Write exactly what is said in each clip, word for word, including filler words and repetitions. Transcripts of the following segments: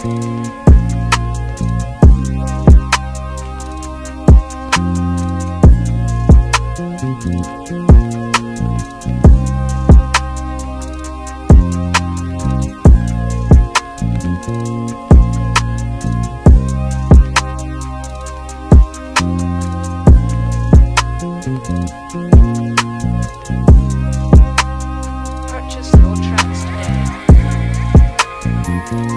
Purchase your tracks today. Purchase your tracks today.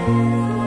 Thank you.